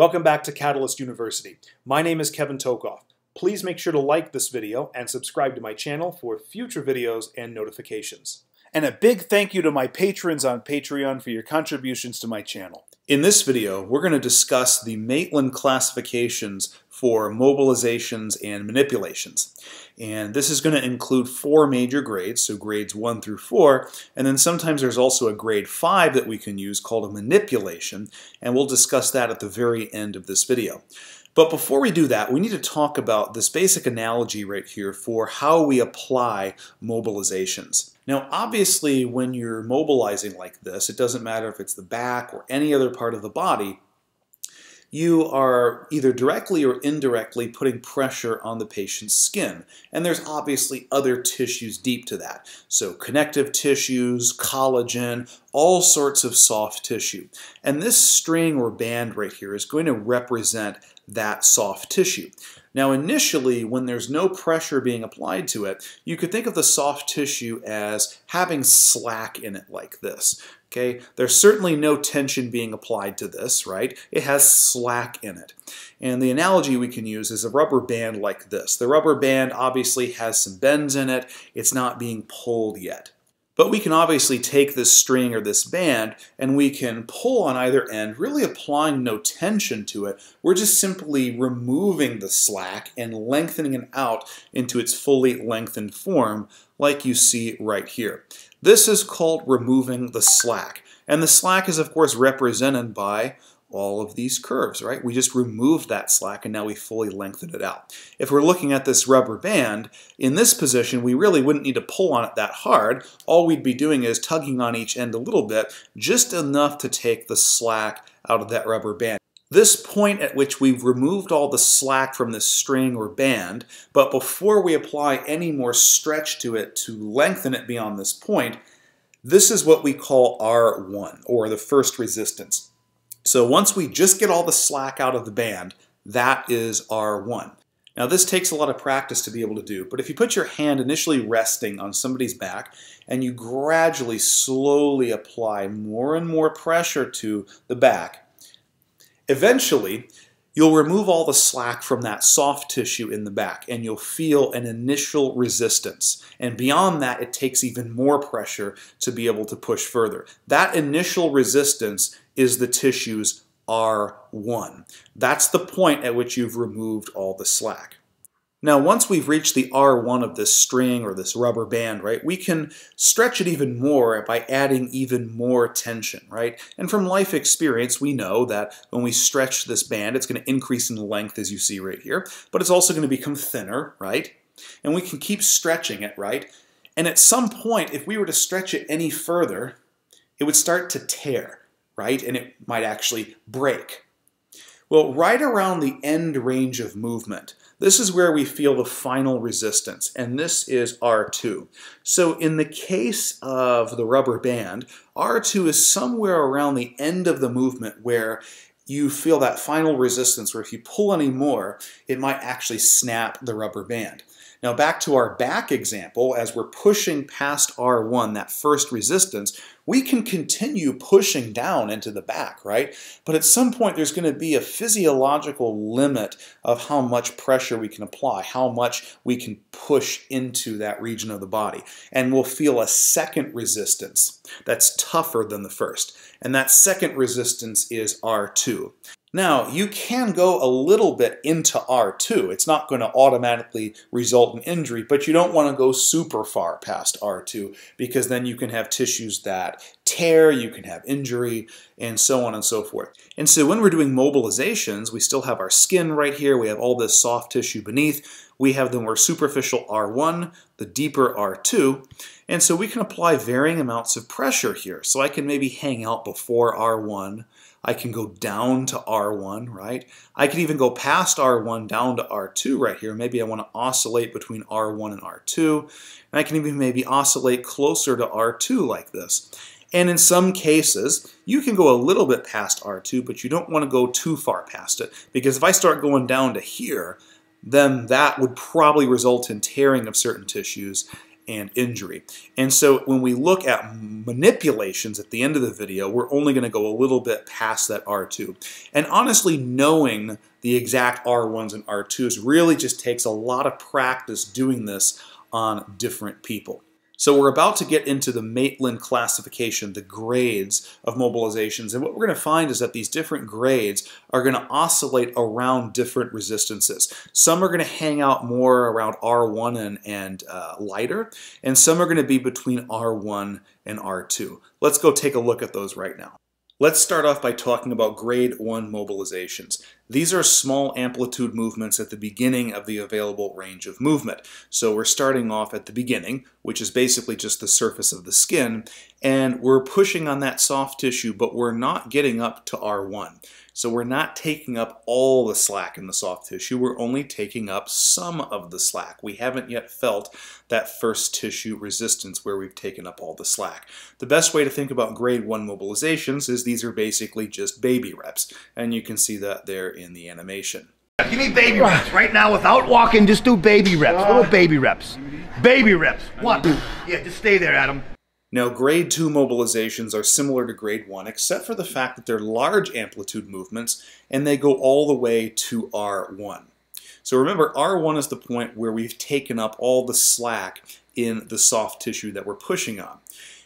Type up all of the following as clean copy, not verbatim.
Welcome back to Catalyst University. My name is Kevin Tokoff. Please make sure to like this video and subscribe to my channel for future videos and notifications. And a big thank you to my patrons on Patreon for your contributions to my channel. In this video, we're going to discuss the Maitland classifications for mobilizations and manipulations. And this is going to include four major grades, so grades 1 through 4, and then sometimes there's also a grade 5 that we can use called a manipulation, and we'll discuss that at the very end of this video. But before we do that, we need to talk about this basic analogy right here for how we apply mobilizations. Now, obviously, when you're mobilizing like this, it doesn't matter if it's the back or any other part of the body, you are either directly or indirectly putting pressure on the patient's skin. And there's obviously other tissues deep to that. So connective tissues, collagen, all sorts of soft tissue. And this string or band right here is going to represent that soft tissue. Now, initially, when there's no pressure being applied to it, you could think of the soft tissue as having slack in it like this. Okay, there's certainly no tension being applied to this, right? It has slack in it. And the analogy we can use is a rubber band like this. The rubber band obviously has some bends in it. It's not being pulled yet. But we can obviously take this string or this band and we can pull on either end, really applying no tension to it. We're just simply removing the slack and lengthening it out into its fully lengthened form, like you see right here. This is called removing the slack. And the slack is, of course, represented by all of these curves, right? We just removed that slack and now we fully lengthened it out. If we're looking at this rubber band, in this position, we really wouldn't need to pull on it that hard. All we'd be doing is tugging on each end a little bit, just enough to take the slack out of that rubber band. This point at which we've removed all the slack from this string or band, but before we apply any more stretch to it to lengthen it beyond this point, this is what we call R1, or the first resistance. So once we just get all the slack out of the band, that is R1. Now this takes a lot of practice to be able to do, but if you put your hand initially resting on somebody's back and you gradually, slowly apply more and more pressure to the back, eventually you'll remove all the slack from that soft tissue in the back and you'll feel an initial resistance. And beyond that, it takes even more pressure to be able to push further. That initial resistance is the tissue's R1. That's the point at which you've removed all the slack. Now, once we've reached the R1 of this string or this rubber band, right, we can stretch it even more by adding even more tension, right? And from life experience, we know that when we stretch this band, it's going to increase in length, as you see right here, but it's also going to become thinner, right? And we can keep stretching it, right? And at some point, if we were to stretch it any further, it would start to tear, right? And it might actually break. Well, right around the end range of movement, this is where we feel the final resistance, and this is R2. So in the case of the rubber band, R2 is somewhere around the end of the movement where you feel that final resistance, where if you pull any more, it might actually snap the rubber band. Now back to our back example, as we're pushing past R1, that first resistance, we can continue pushing down into the back, right? But at some point there's going to be a physiological limit of how much pressure we can apply, how much we can push into that region of the body. And we'll feel a second resistance that's tougher than the first. And that second resistance is R2. Now, you can go a little bit into R2. It's not going to automatically result in injury, but you don't want to go super far past R2 because then you can have tissues that tear, you can have injury, and so on and so forth. And so when we're doing mobilizations, we still have our skin right here. We have all this soft tissue beneath. We have the more superficial R1, the deeper R2, and so we can apply varying amounts of pressure here. So I can maybe hang out before R1. I can go down to R1, right? I could even go past R1 down to R2 right here. Maybe I want to oscillate between R1 and R2. And I can even maybe oscillate closer to R2 like this. And in some cases, you can go a little bit past R2, but you don't want to go too far past it. Because if I start going down to here, then that would probably result in tearing of certain tissues and injury. And so when we look at manipulations at the end of the video, we're only going to go a little bit past that R2. And honestly, knowing the exact R1s and R2s really just takes a lot of practice doing this on different people. So we're about to get into the Maitland classification, the grades of mobilizations, and what we're going to find is that these different grades are going to oscillate around different resistances. Some are going to hang out more around R1 and lighter, and some are going to be between R1 and R2. Let's go take a look at those right now. Let's start off by talking about grade 1 mobilizations. These are small amplitude movements at the beginning of the available range of movement. So we're starting off at the beginning, which is basically just the surface of the skin, and we're pushing on that soft tissue, but we're not getting up to R1. So we're not taking up all the slack in the soft tissue, we're only taking up some of the slack. We haven't yet felt that first tissue resistance where we've taken up all the slack. The best way to think about grade 1 mobilizations is these are basically just baby reps, and you can see that there in the animation. Give me baby reps right now without walking, just do baby reps, little baby reps. Baby reps, one, yeah, just stay there, Adam. Now, grade 2 mobilizations are similar to grade 1, except for the fact that they're large amplitude movements, and they go all the way to R1. So remember, R1 is the point where we've taken up all the slack in the soft tissue that we're pushing on.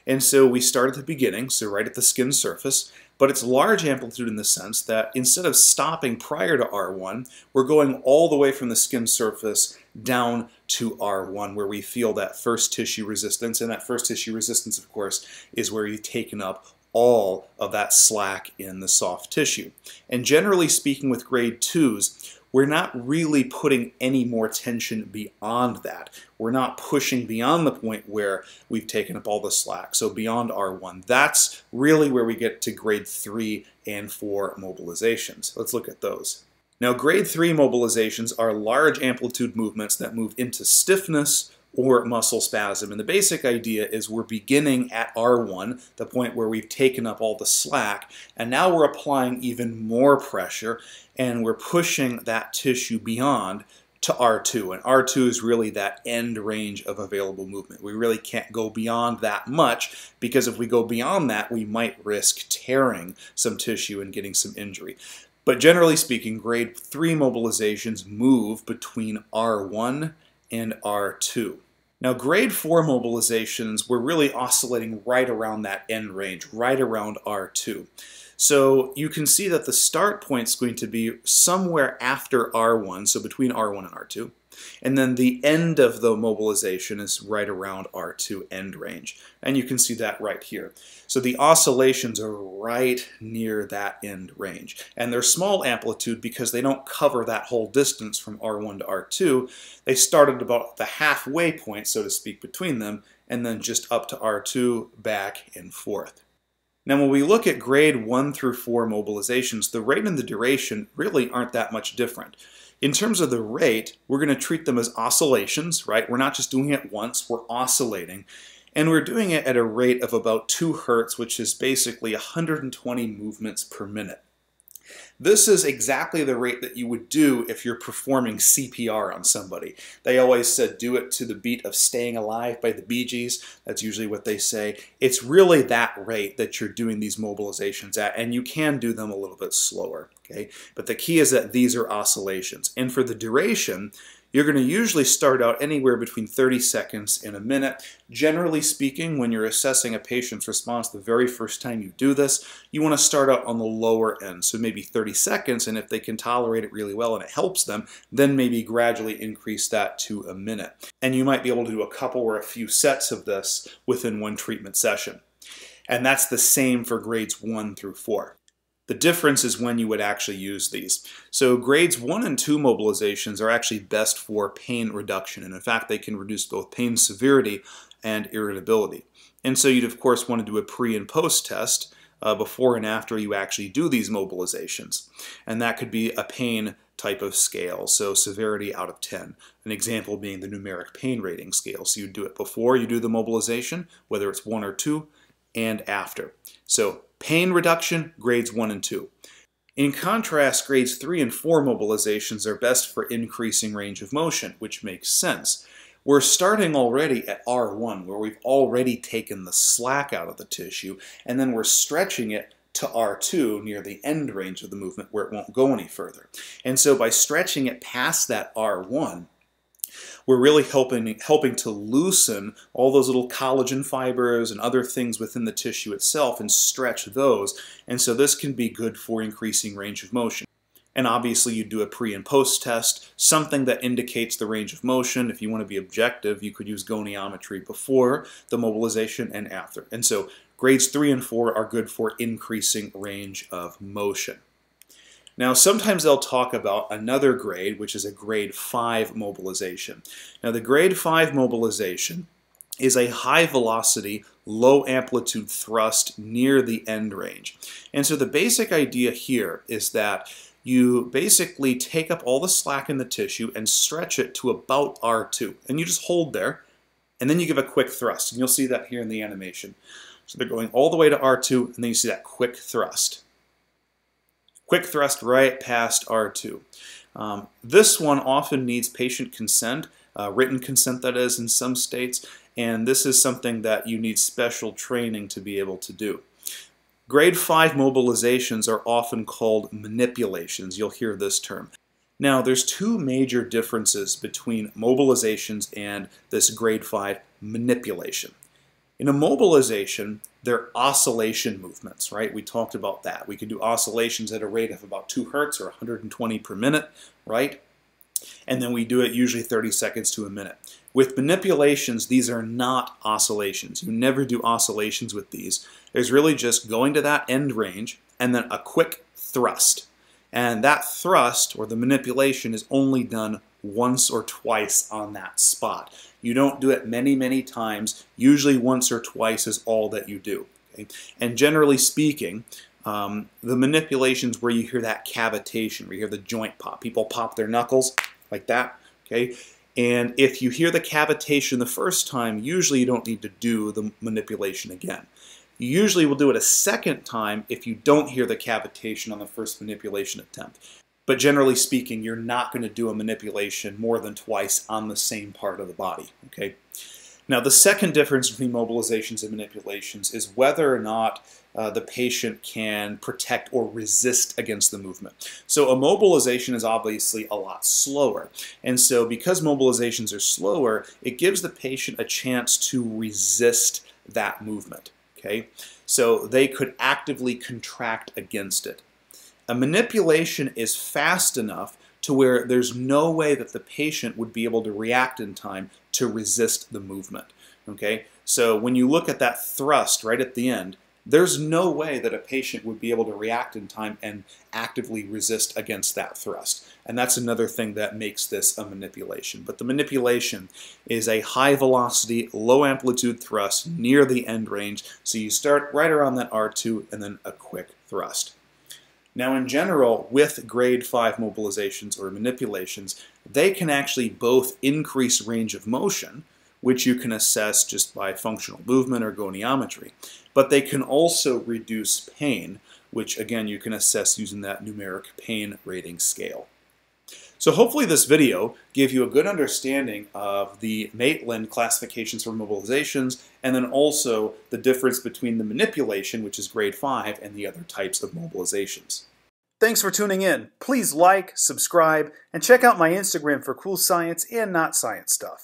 And so we start at the beginning, so right at the skin surface, but it's large amplitude in the sense that instead of stopping prior to R1, we're going all the way from the skin surface down to R1, where we feel that first tissue resistance, and that first tissue resistance, of course, is where you've taken up all of that slack in the soft tissue. And generally speaking with grade 2s, we're not really putting any more tension beyond that. We're not pushing beyond the point where we've taken up all the slack, so beyond R1. That's really where we get to grade 3 and 4 mobilizations. Let's look at those. Now, grade 3 mobilizations are large amplitude movements that move into stiffness or muscle spasm. And the basic idea is we're beginning at R1, the point where we've taken up all the slack, and now we're applying even more pressure, and we're pushing that tissue beyond to R2. And R2 is really that end range of available movement. We really can't go beyond that much, because if we go beyond that, we might risk tearing some tissue and getting some injury. But generally speaking, grade 3 mobilizations move between R1 and R2. Now, grade 4 mobilizations were really oscillating right around that end range, right around R2. So you can see that the start point is going to be somewhere after R1, so between R1 and R2. And then the end of the mobilization is right around R2 end range. And you can see that right here. So the oscillations are right near that end range. And they're small amplitude because they don't cover that whole distance from R1 to R2. They started about the halfway point, so to speak, between them, and then just up to R2, back and forth. Now, when we look at grade 1 through 4 mobilizations, the rate and the duration really aren't that much different. In terms of the rate, we're going to treat them as oscillations, right? We're not just doing it once, we're oscillating. And we're doing it at a rate of about 2 hertz, which is basically 120 movements per minute. This is exactly the rate that you would do if you're performing CPR on somebody. They always said do it to the beat of Staying Alive by the Bee Gees. That's usually what they say. It's really that rate that you're doing these mobilizations at, and you can do them a little bit slower, okay? But the key is that these are oscillations. And for the duration, you're going to usually start out anywhere between 30 seconds and a minute. Generally speaking, when you're assessing a patient's response the very first time you do this, you want to start out on the lower end, so maybe 30 seconds, and if they can tolerate it really well and it helps them, then maybe gradually increase that to a minute. And you might be able to do a couple or a few sets of this within one treatment session. And that's the same for grades 1 through 4. The difference is when you would actually use these. So grades 1 and 2 mobilizations are actually best for pain reduction, and in fact they can reduce both pain severity and irritability. And so you'd of course want to do a pre and post test before and after you actually do these mobilizations. And that could be a pain type of scale, so severity out of 10. An example being the numeric pain rating scale. So you do it before you do the mobilization, whether it's 1 or 2, and after. So pain reduction, grades 1 and 2. In contrast, grades 3 and 4 mobilizations are best for increasing range of motion, which makes sense. we're starting already at R1, where we've already taken the slack out of the tissue, and then we're stretching it to R2 near the end range of the movement where it won't go any further. And so by stretching it past that R1, we're really helping to loosen all those little collagen fibers and other things within the tissue itself and stretch those. And so this can be good for increasing range of motion. And obviously you do a pre and post test, something that indicates the range of motion. If you want to be objective, you could use goniometry before the mobilization and after. And so grades 3 and 4 are good for increasing range of motion. Now, sometimes they'll talk about another grade, which is a grade 5 mobilization. Now, the grade 5 mobilization is a high velocity, low amplitude thrust near the end range. And so the basic idea here is that you basically take up all the slack in the tissue and stretch it to about R2. And you just hold there, and then you give a quick thrust. And you'll see that here in the animation. So they're going all the way to R2, and then you see that quick thrust. Quick thrust right past R2. This one often needs patient consent, written consent that is, in some states, and this is something that you need special training to be able to do. Grade 5 mobilizations are often called manipulations. You'll hear this term. Now, there's two major differences between mobilizations and this grade 5 manipulation. In a mobilization, they're oscillation movements, right? We talked about that. We can do oscillations at a rate of about 2 hertz or 120 per minute, right? And then we do it usually 30 seconds to a minute. With manipulations, these are not oscillations. You never do oscillations with these. There's really just going to that end range and then a quick thrust. And that thrust, or the manipulation, is only done once or twice on that spot. You don't do it many, many times. Usually once or twice is all that you do. Okay? And generally speaking, the manipulations where you hear that cavitation, where you hear the joint pop, people pop their knuckles like that. Okay? And if you hear the cavitation the first time, usually you don't need to do the manipulation again. You usually will do it a second time if you don't hear the cavitation on the first manipulation attempt. But generally speaking, you're not going to do a manipulation more than twice on the same part of the body, okay? Now, the second difference between mobilizations and manipulations is whether or not the patient can protect or resist against the movement. So a mobilization is obviously a lot slower. And so because mobilizations are slower, it gives the patient a chance to resist that movement, okay? So they could actively contract against it. A manipulation is fast enough to where there's no way that the patient would be able to react in time to resist the movement, okay? So when you look at that thrust right at the end, there's no way that a patient would be able to react in time and actively resist against that thrust. And that's another thing that makes this a manipulation. But the manipulation is a high velocity, low amplitude thrust near the end range. So you start right around that R2 and then a quick thrust. Now, in general, with grade 5 mobilizations or manipulations, they can actually both increase range of motion, which you can assess just by functional movement or goniometry, but they can also reduce pain, which again you can assess using that numeric pain rating scale. So hopefully this video gave you a good understanding of the Maitland classifications for mobilizations, and then also the difference between the manipulation, which is grade 5, and the other types of mobilizations. Thanks for tuning in. Please like, subscribe, and check out my Instagram for cool science and not science stuff.